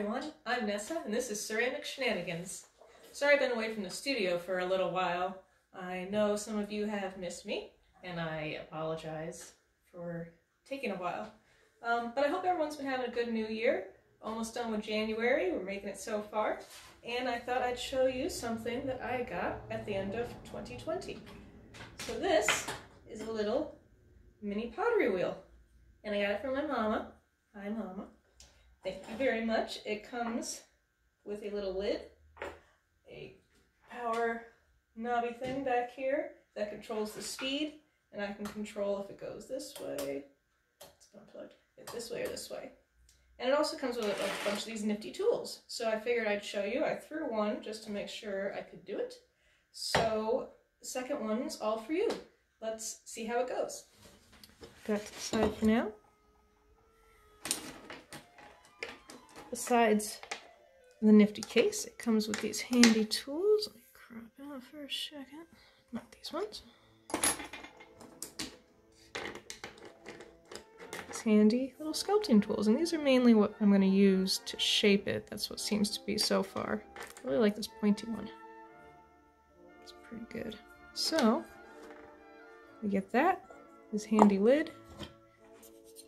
everyone, I'm Nessa, and this is Ceramic Shenanigans. Sorry I've been away from the studio for a little while. I know some of you have missed me, and I apologize for taking a while. But I hope everyone's been having a good new year. Almost done with January, we're making it so far. And I thought I'd show you something that I got at the end of 2020. So this is a little mini pottery wheel. And I got it from my mama. Hi, Mama. Thank you very much. It comes with a little lid, a power knobby thing back here that controls the speed, and I can control if it goes this way, it's unplugged, if this way or this way. And it also comes with a bunch of these nifty tools. So I figured I'd show you. I threw one just to make sure I could do it. So the second one's all for you. Let's see how it goes. Got to the side for now. Besides the nifty case, it comes with these handy tools. Let me crop out for a second. Not these ones. These handy little sculpting tools. And these are mainly what I'm going to use to shape it. That's what seems to be so far. I really like this pointy one. It's pretty good. So, we get that. This handy lid.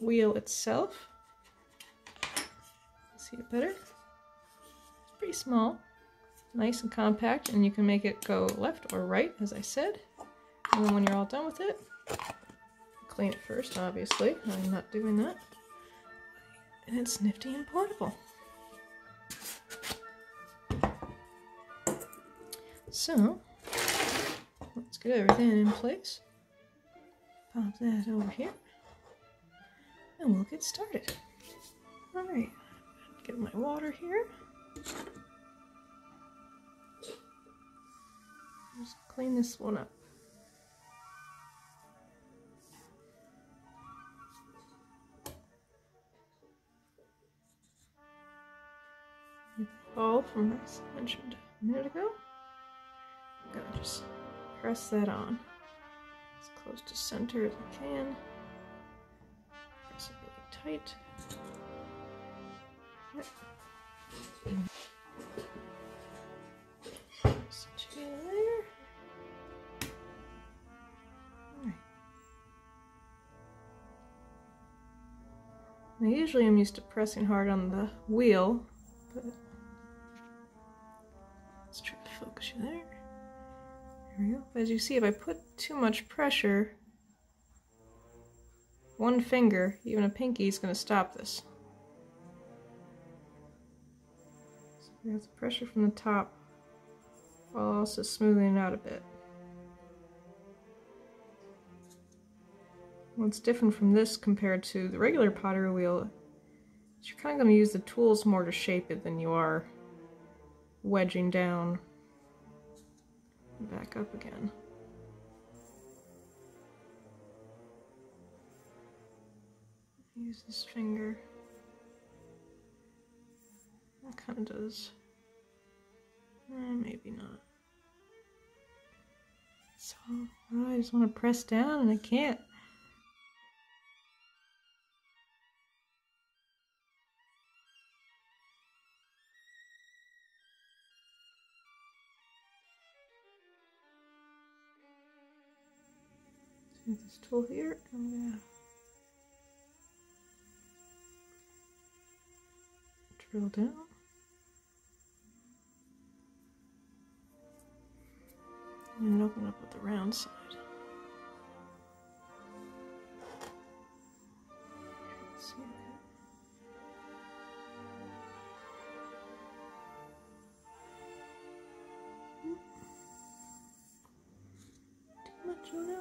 Wheel itself. See it better? It's pretty small, nice and compact, and you can make it go left or right, as I said. And then when you're all done with it, clean it first, obviously. I'm not doing that. And it's nifty and portable. So, let's get everything in place. Pop that over here, and we'll get started. All right. Get my water here. Just clean this one up. Get the ball from what I mentioned a minute ago. I'm gonna just press that on as close to center as I can. Press it really tight. Just two there. Alright. Now usually I'm used to pressing hard on the wheel, but let's try to focus you there. There we go. But as you see, if I put too much pressure, one finger, even a pinky, is going to stop this. I got the pressure from the top while also smoothing it out a bit. What's different from this compared to the regular pottery wheel is you're kind of going to use the tools more to shape it than you are wedging down and back up again. Use this finger. That kind of does. Maybe not. So I just want to press down and I can't. So with this tool here, I'm gonna drill down. And open up with the round side. See that? Too much, oh no.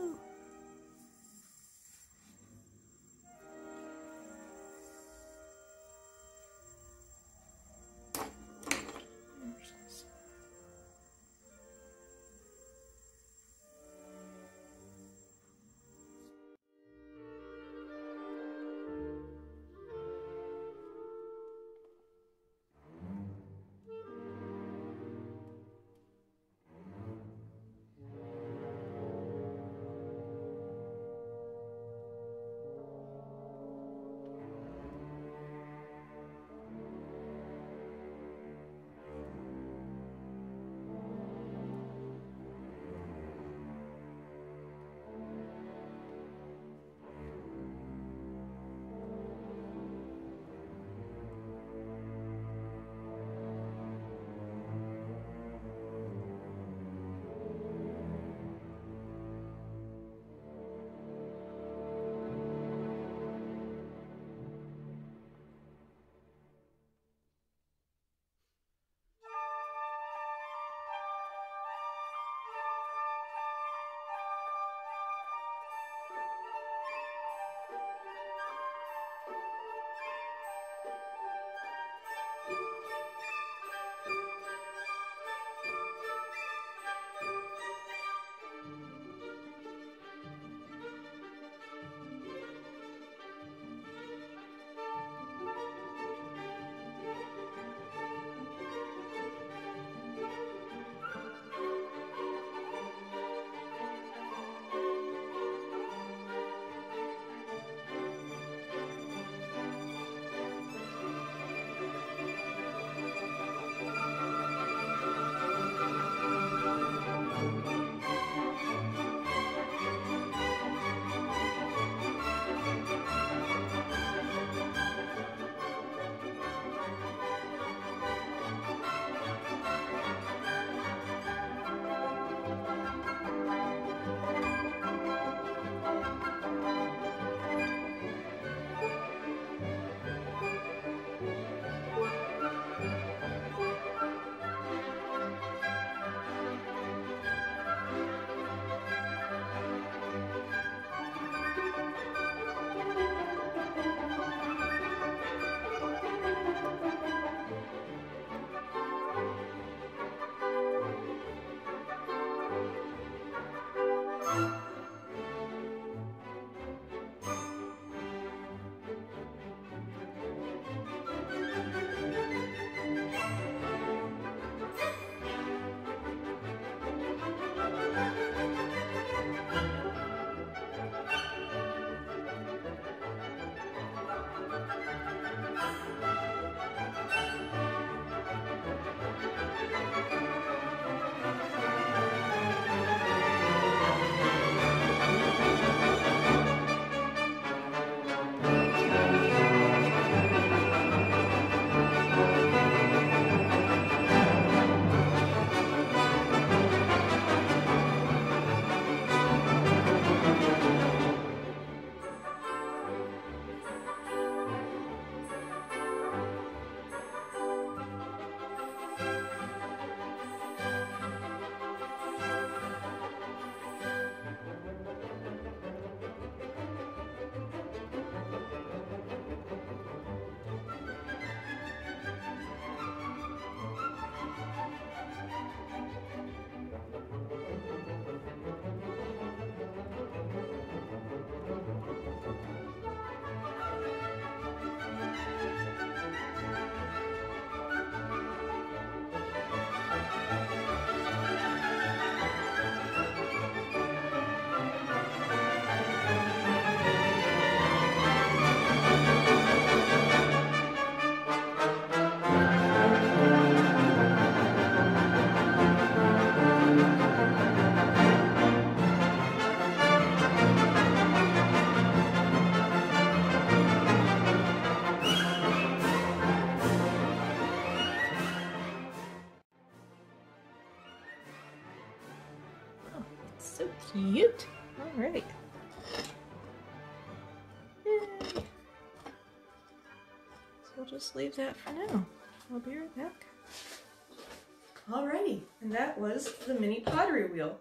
so cute. All right. Yay. So we'll just leave that for now. I'll be right back. Alrighty, and that was the mini pottery wheel.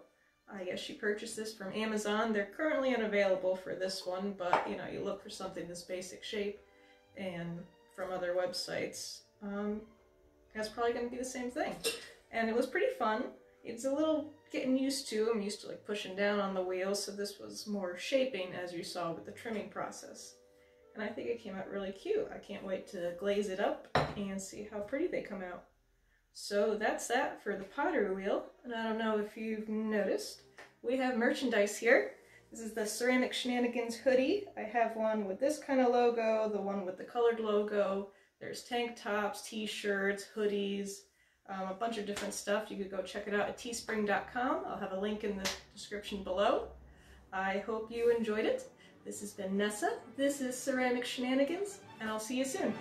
I guess you purchased this from Amazon. They're currently unavailable for this one, but you know, you look for something this basic shape and from other websites. That's probably going to be the same thing. And it was pretty fun. It's a little getting used to. I'm used to like pushing down on the wheel, so this was more shaping as you saw with the trimming process. And I think it came out really cute. I can't wait to glaze it up and see how pretty they come out. So that's that for the pottery wheel, and I don't know if you've noticed, we have merchandise here. This is the Ceramic Shenanigans hoodie. I have one with this kind of logo, the one with the colored logo. There's tank tops, t-shirts, hoodies, a bunch of different stuff. You could go check it out at teespring.com. I'll have a link in the description below. I hope you enjoyed it. This has been Nessa, this is Ceramic Shenanigans, and I'll see you soon.